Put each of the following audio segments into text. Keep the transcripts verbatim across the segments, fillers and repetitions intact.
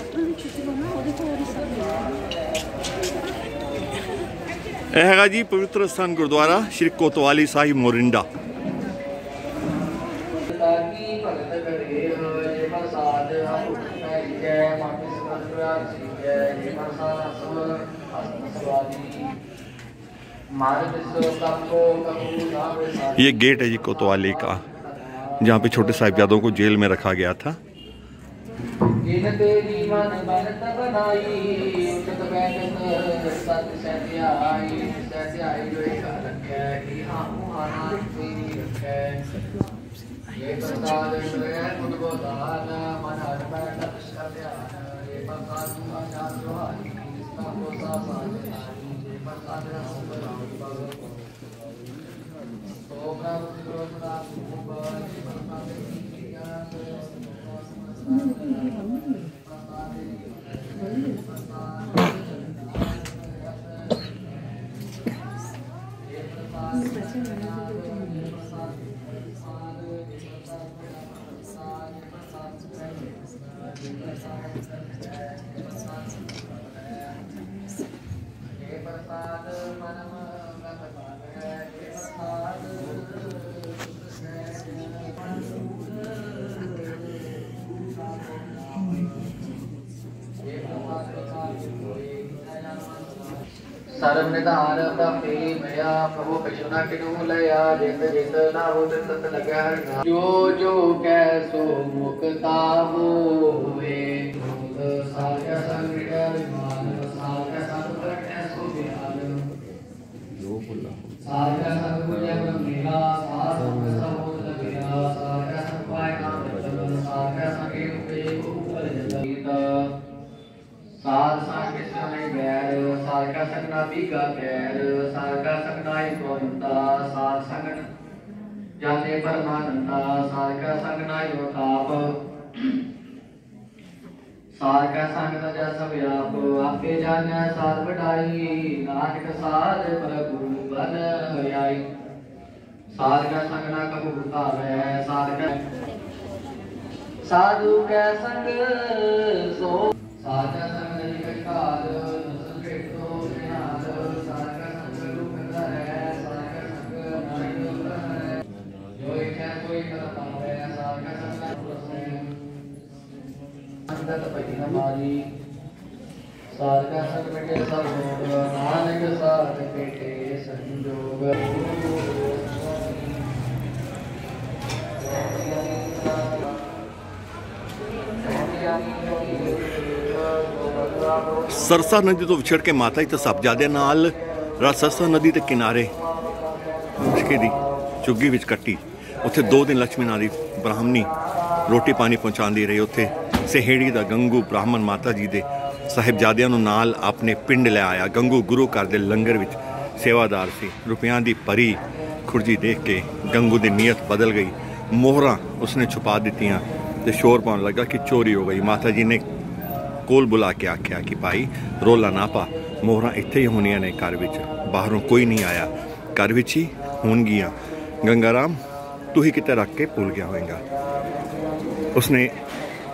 यह है जी पवित्र स्थान गुरुद्वारा श्री कोतवाली साहिब मोरिंडा। ये गेट है जी कोतवाली का, जहाँ पे छोटे साहिबजादों को जेल में रखा गया था। सर्वनिधान प्रभु मया प्रभु पशुना किनु लया जित जित नाहु तत लगा जो जो कैसो मुक्ता होवे साया संग्रह मान साया संग्रह कैसो बिहार जो बोला साया संग्रह मेरा साथ सब लगा साया संपाय नाम चल साया संगे हुए ऊपर जगत साथ साथ किसने गैर सारका संगना भी का गैर सारका संगना ही गोविंदा सार संगन जाने परमानंदा सारका संगना ही वकाब सारका संगना जैसा व्याप आपे जाने सार बढ़ाई नानक सार प्रभु बन हरियाई सारका संगना कबू बतावे सारका साधु के संग सो सारका संगना निकाल हमारी सारका संगटे संयोग नानक साथ बेटे संयोग सरसा नदी तो विछड़ के माता जी साहबजादे नाल सरसा नदी के किनारे मुश्के दी झुग्गी विच कट्टी। उत्थे दो दिन लक्ष्मी नारी ब्राह्मणी रोटी पानी पहुँचाती रही। उत्थे सहेड़ी दा गंगू ब्राह्मण माता जी दे साहिबजादियां नूं नाल अपने पिंड ले आया। गंगू गुरु घर दे लंगर विच सेवादार सी। रुपयां दी भरी खुर्जी देख के गंगू दी नीयत बदल गई। मोहरां उसने छुपा दित्तियां ते शोर पाउन लगा कि चोरी हो गई। माता जी ने कोल बुला के आख्या कि भाई रोला ना पा, मोहरां इत्थे ही होनियां ने, घर विच बाहरों कोई नहीं आया, घर विच ही होणगियां। गंगा राम तू ही किते रख के भुल गया होएगा। उसने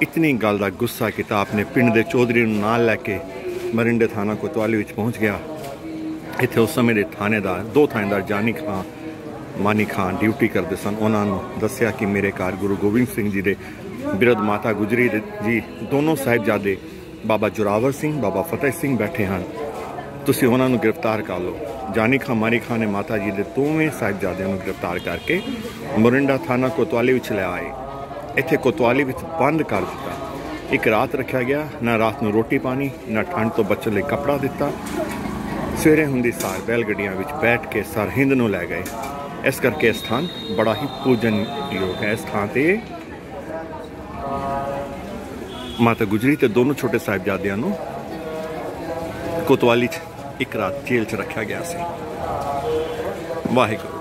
इतनी गल का गुस्सा किया, अपने पिंड के चौधरी नाल लैके मरिंडे थाना कोतवाली पहुँच गया। इतने उस समय के थानेदार दो थानेदार जानी खां मानी खान ड्यूटी करते सन। उन्होंने दसिया कि मेरे घर गुरु गोबिंद सिंह जी के विरुद्ध माता गुजरी जी दोनों साहिबजादे बाबा जोरावर सिंह बाबा फतेह सिंह बैठे हैं, तुसीं उन्होंने गिरफ्तार कर लो। जानी खां मानी खां ने माता जी के दोवें साहिबजादे गिरफ्तार करके मोरिंडा थाना कोतवाली लै आए। इत्थे कोतवाली विच बंद कर दिता। एक रात रखा गया, ना रात में रोटी पानी ना ठंड तो बचने लिए कपड़ा दिता। सवेरे हुंदी सार बैलगड्डियां विच बैठ के सरहिंद नूं लै गए। इस करके स्थान बड़ा ही पूजनयोग है। इस थान ते माता गुजरी ते दोनों छोटे साहिबजादियां नूं कोतवाली च एक रात जेल च रखा गया सी। वाहिगुरू।